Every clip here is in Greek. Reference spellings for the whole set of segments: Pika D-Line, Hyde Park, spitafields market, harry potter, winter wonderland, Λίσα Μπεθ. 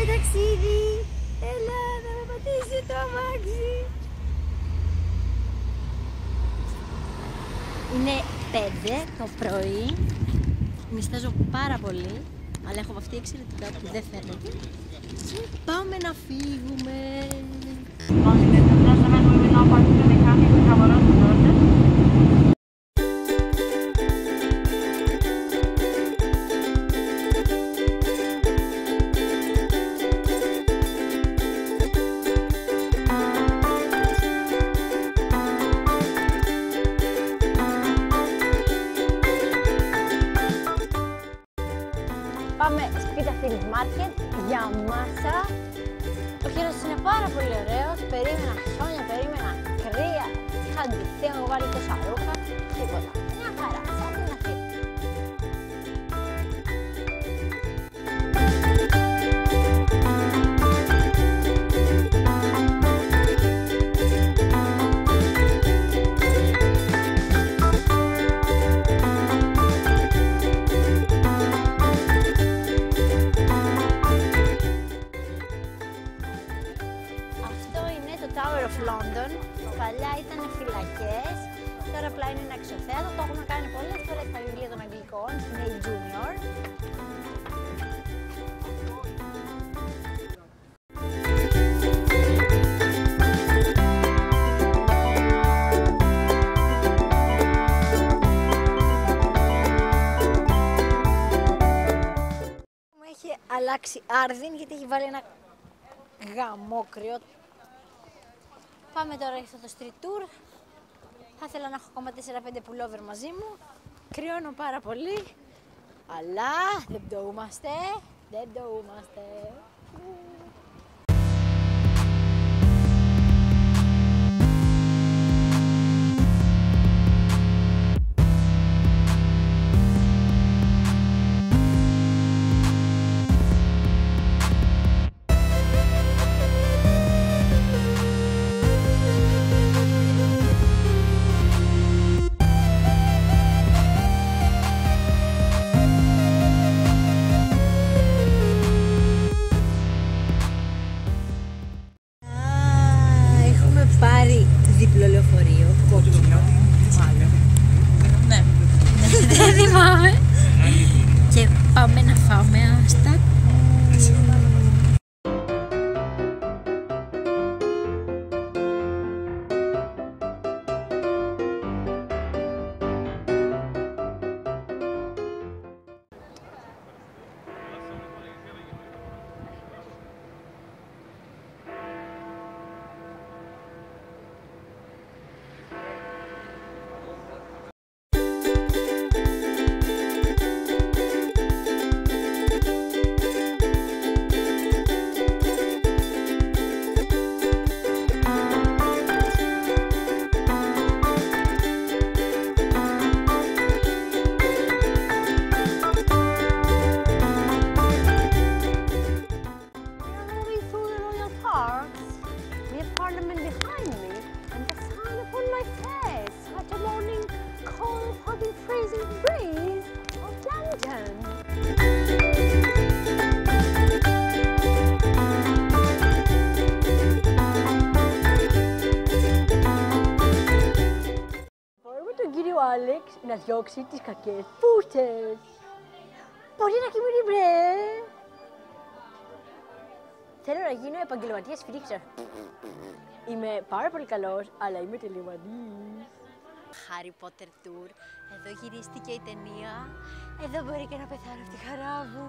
Πάμε ταξίδι! Έλα, θα με πατήσει το αμάξι! Είναι 5 το πρωί. Νηστάζω πάρα πολύ, αλλά έχω αυτή εξαιρετικά που δεν φαίνεται. Πάμε να φύγουμε! Πάμε σπίτι Field Market για μάσα. Ο καιρός είναι πάρα πολύ ωραίος. Περίμενα χιόνια, περίμενα κρύα. Είχα ντυθεί, έχω βάλει τόσα ρούχα. Τίποτα. Μια χαρά. Σαν την Αθήνα. London. Παλιά ήταν φυλακές, τώρα απλά είναι ένα αξιοθέατο, το έχουμε κάνει πολλές φορές στα βιβλία των Αγγλικών, στην A Junior. Μου έχει αλλάξει άρδιν γιατί έχει βάλει ένα γαμόκριο. Πάμε τώρα για αυτό το street tour. Θα ήθελα να έχω ακόμα 4-5 pullover μαζί μου. Κρυώνω πάρα πολύ, αλλά δεν πτωούμαστε, δεν πτωούμαστε. Διπλό λεωφορείο, κόκκινο, μάλλον. Ναι, δεν θυμάμαι. Και πάμε να φάμε άστα. Να διώξει τις κακές φούτες. Μπορεί να κοιμηθεί μπρε. Θέλω να γίνω επαγγελματίας σφυρίξας. Είμαι πάρα πολύ καλός, αλλά είμαι τελειωματής. Harry Potter Tour. Εδώ γυρίστηκε η ταινία. Εδώ μπορεί και να πεθάνω από τη χαρά μου.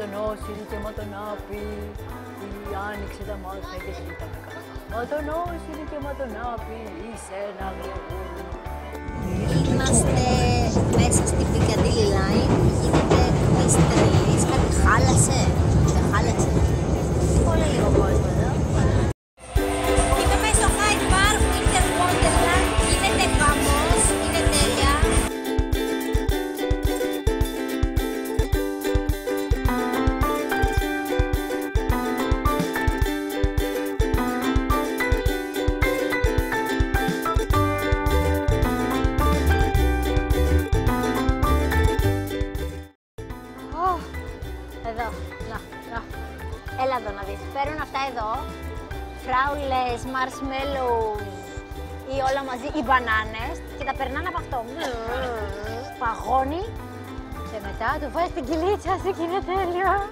τον όσυρη και μα τον άπη, η άνοιξε τα μάτια και ζητά τα καλά. Μα τον όσυρη και μα τον άπη, είσαι ένα γλυκούλι. Είμαστε μέσα στην Pika D-Line, γίνεται όλες οι τελείες, κάτι χάλασε, δεν χάλασε. Πολύ λίγο κόσμο εδώ. Είχαμε στο Hyde Park, Winter Wonderland, γίνεται χαμός, είναι τέλεια. Εδώ, να. Έλα εδώ να δεις. Παίρνουν αυτά εδώ, φράουλες, marshmallow ή όλα μαζί, οι μπανάνες και τα περνάνε από αυτό. Παγώνει και μετά του βάζεις την κυλίτσα σου και είναι τέλειο.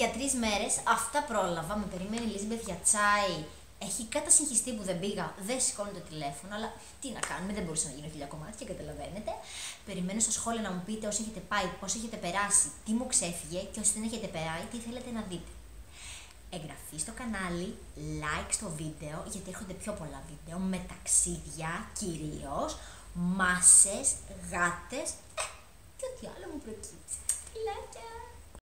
Για 3 μέρες αυτά πρόλαβα, με περιμένει η Λίσα Μπεθ για τσάι. Έχει κατασυγχιστεί που δεν πήγα, δεν σηκώνει το τηλέφωνο, αλλά τι να κάνουμε, δεν μπορούσα να γίνω 1000 κομμάτια, καταλαβαίνετε. Περιμένω στα σχόλια να μου πείτε όσοι έχετε πάει, πώς έχετε περάσει, τι μου ξέφυγε και όσοι δεν έχετε περάσει, τι θέλετε να δείτε. Εγγραφή στο κανάλι, like στο βίντεο, γιατί έρχονται πιο πολλά βίντεο με ταξίδια κυρίως, μάσες, γάτες και ό,τι άλλο μου προκύψει.